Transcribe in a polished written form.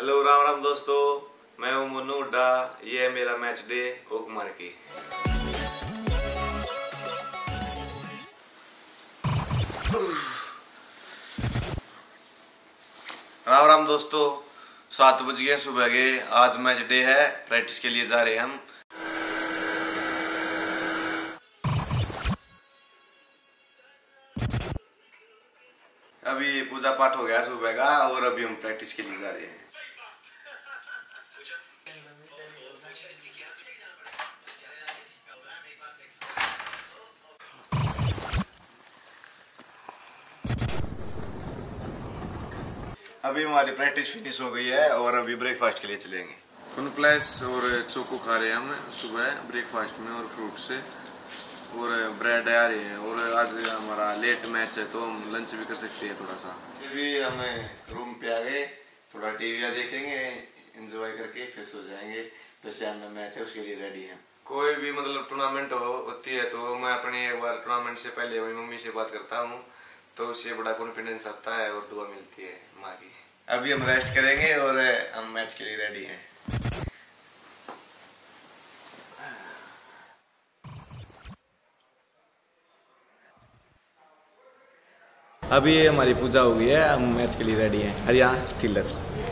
Hello Ram Ram दोस्तों, मैं हूं मोनू हुड्डा। ये है मेरा मैच डे हुक मार के। राम राम दोस्तों, 7 बज गए सुबह के। आज मैच डे है, प्रैक्टिस के लिए जा रहे हैं हम। अभी पूजा पाठ हो गया सुबह का और अभी हम प्रैक्टिस के लिए जा रहे हैं। अभी हमारी प्रैक्टिस फिनिश हो गई है और अभी ब्रेकफास्ट के लिए चलेंगे। कॉर्नफ्लेक्स और चोको खा रहे हैं हम सुबह ब्रेकफास्ट में, और फ्रूट से और ब्रेड आ रही है। और आज हमारा लेट मैच है तो हम लंच भी कर सकते हैं थोड़ा सा। अभी हमें रूम पे आ गए, थोड़ा टीवी देखेंगे, एंजॉय करके फिर सो जाएंगे। वैसे हमें मैच है उसके लिए रेडी हैं। कोई भी मतलब टूर्नामेंट होती है तो मैं अपनी एक बार टूर्नामेंट से पहले अपनी मम्मी से बात करता हूँ, तो उससे बड़ा कॉन्फिडेंस आता है और दुआ मिलती है माँ की। अभी हम रेस्ट करेंगे और हम मैच के लिए रेडी हैं। अभी हमारी पूजा हो गई है, हम मैच के लिए रेडी हैं। हरियाणा स्टीलर्स।